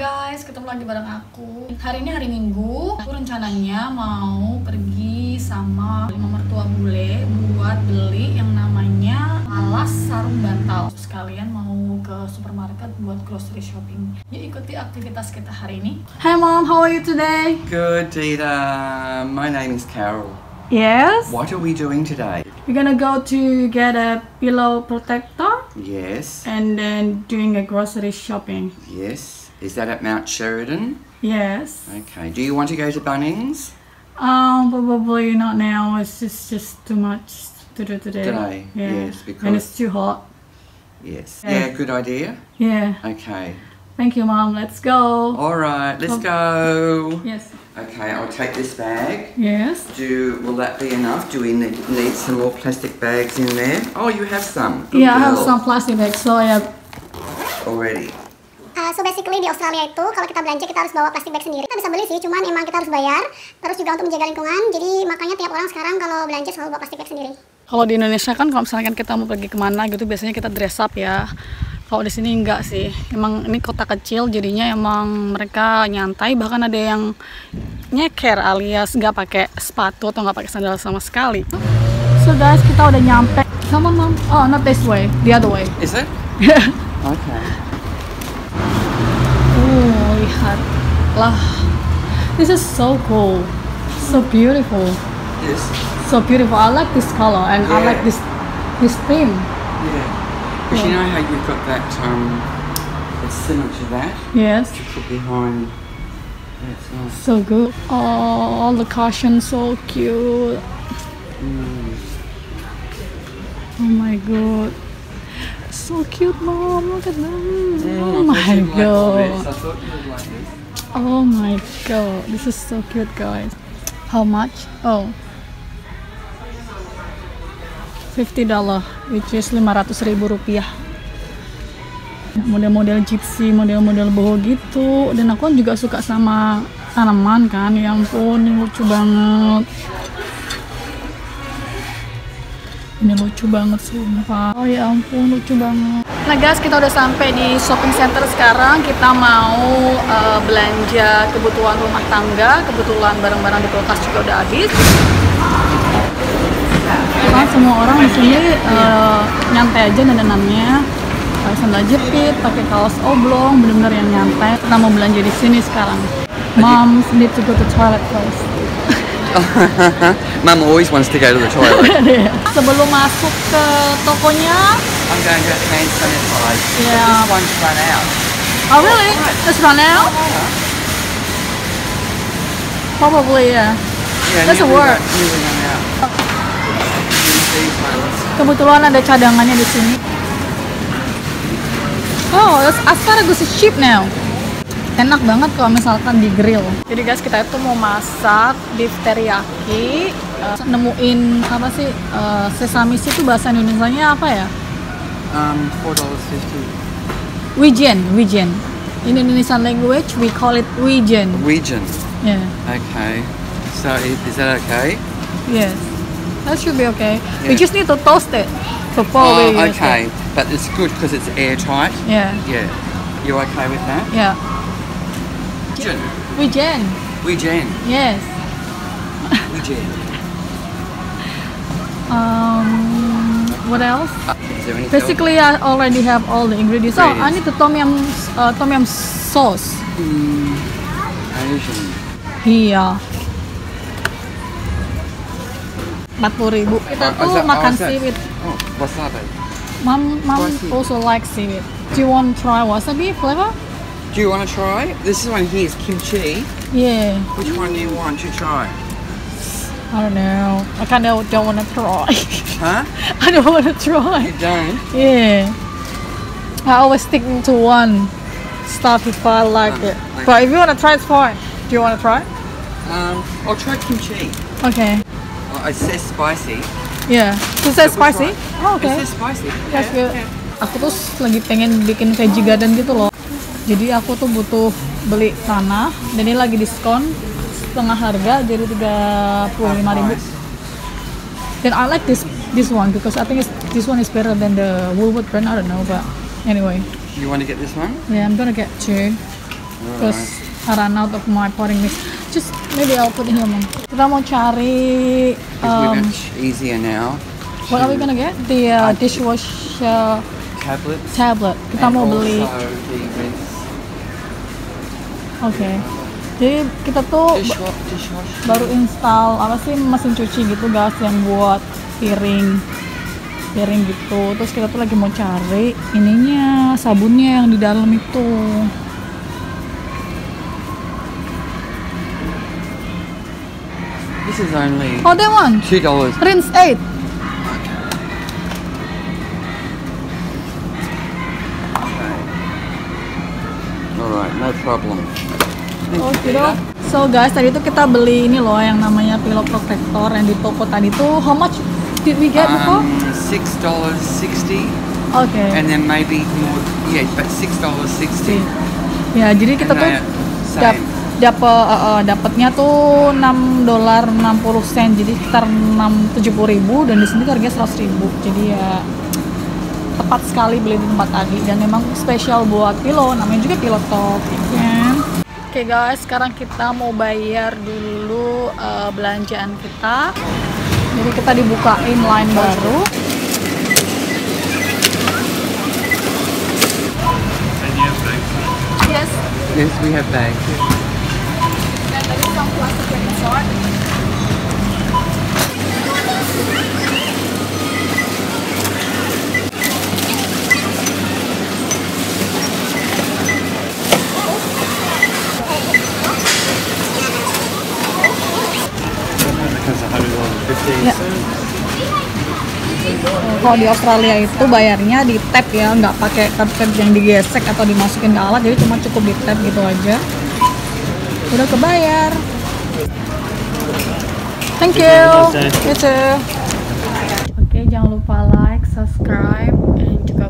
guys, ketemu lagi bareng aku. Hari ini hari Minggu, aku rencananya mau pergi sama mertua bule buat beli yang namanya alas sarung bantal. Sekalian mau ke supermarket buat grocery shopping. Yuk ikuti aktivitas kita hari ini. Hi Mom, how are you today? Good, Dita. My name is Carol. Yes? What are we doing today? We're gonna go to get a pillow protector. Yes. And then doing a grocery shopping. Yes. Is that at Mount Sheridan? Yes. Okay. Do you want to go to Bunnings? Probably not now. It's just too much to do today. Today. Yeah. Yes. Because and it's too hot. Yes. Yeah. Good idea. Yeah. Okay. Thank you, Mom. Let's go. All right. Let's go. Yes. Okay, I'll take this bag. Yes. Will that be enough? Do we need some more plastic bags in there? Oh, you have some. Good yeah, girl. I have some plastic bags, so yeah. Already. So basically di Australia itu kalau kita belanja kita harus bawa plastic bag sendiri. Kita bisa beli sih, cuman emang kita harus bayar. Terus juga untuk menjaga lingkungan. Jadi makanya tiap orang sekarang kalau belanja selalu bawa plastic bag sendiri. Kalau di Indonesia kan kalau misalkan kita mau pergi kemana gitu biasanya kita dress up ya. Kalau di sini enggak sih, emang ini kota kecil jadinya emang mereka nyantai, bahkan ada yang nyeker alias nggak pakai sepatu atau nggak pakai sandal sama sekali. So guys, kita udah nyampe. Come on, Mom. Oh, not this way, the other way. Is it? Okay. Oh, lihatlah. This is so cool, so beautiful. Yes. So beautiful. I like this color and yeah. I like this theme. Yeah. But you know how you've got that, it's similar to that? Yes. To put behind, that's nice. So good. Oh, all the cushions, so cute. Mm. Oh my god. So cute, Mom, look at them. Yeah, oh my god. I thought you would like this. Oh my god, this is so cute, guys. How much? Oh. $50, which is 500.000 rupiah. Model-model gypsy, model-model boho gitu. Dan aku juga suka sama tanaman kan. Ya ampun, ini lucu banget. Ini lucu banget sumpah. Oh ya ampun, lucu banget. Nah guys, kita udah sampai di shopping center sekarang. Kita mau belanja kebutuhan rumah tangga. Kebetulan barang-barang di kulkas juga udah habis. Nah, semua orang di sini nyantai aja dandanannya, pakai sandal jepit, pakai kaos oblong, benar-benar yang nyantai. Kita mau belanja di sini sekarang. Mom needs to go to toilet first. Mom always wants to go to the toilet. Sebelum masuk ke tokonya, I'm going to hand sanitize. Yeah. This one's run out. Oh really? It's run out? Probably yeah. That's a word. Kebetulan ada cadangannya di sini. Oh, asparagus is cheap now. Enak banget kalau misalkan di grill. Jadi guys, kita itu mau masak beef teriyaki, nemuin apa sih sesame seeds itu bahasa Indonesianya apa ya? $4.50. Wijen. In Indonesian language we call it wijen. Wijen. Yeah. Okay. So is that okay? Yes. That should be okay. Yeah. We just need to toast it before we use okay. It. But it's good because it's airtight. Yeah. Yeah. You okay with that? Yeah. Wijen. Yes. Wijen. What else? Basically, I already have all the ingredients. So I need the tom yum sauce. Asian. Here. 40,000. Kita tuh makan seaweed. Oh, wasabi. Mom also likes seaweed. Do you want to try wasabi flavor? Do you want to try? This one here is kimchi. Yeah. Which one do you want to try? I don't know. I kind of don't want to try. Huh? I don't want to try. You don't? Yeah. I always stick to one stuff if I like it. Like but if you want to try, it's fine. Do you want to try? I'll try kimchi. Okay. It says spicy. Yeah. It says spicy? Oh, okay. It says spicy. That's good. Aku tuh lagi pengen bikin veggie garden gitu loh. Jadi aku tuh butuh beli tanah. Dan ini lagi diskon setengah harga jadi 35.000. Then I like this one because I think this one is better than the Woolworth brand. I don't know, but anyway. You want to get this one? Yeah, I'm gonna get two. Terus I ran out of my pouring mix. Just maybe I'll put it here, Mom. Kita mau cari. It's easier now. What are we gonna get? The dishwasher tablet. Kita mau beli. Okay. Jadi kita tuh baru install apa sih mesin cuci gitu guys yang buat piring gitu. Terus kita tuh lagi mau cari ininya sabunnya yang di dalam itu. This is only that one. $2. Rinse 8. Okay. All right, no problem. Okay. So guys, tadi tuh kita beli ini loh yang namanya pillow protector yang di toko tadi tuh. How much did we get before? $6.60. Okay. And then maybe more. Yeah, but $6.60. Ya, jadi kita tuh dapatnya tuh $6.60, jadi sekitar 70.000, dan di sini harganya 100.000. Jadi ya tepat sekali beli di tempat tadi, dan memang spesial buat pillow, namanya juga pillow top. Oke guys, sekarang kita mau bayar dulu belanjaan kita. Jadi kita dibukain line baru. Yes. Yes, we have bags. Ya. Kalau di Australia itu bayarnya di tap ya, nggak pakai kartu yang digesek atau dimasukin ke alat, jadi cuma cukup di tap gitu aja. Udah kebayar. Thank you. You too. Oke, jangan lupa like, subscribe, and juga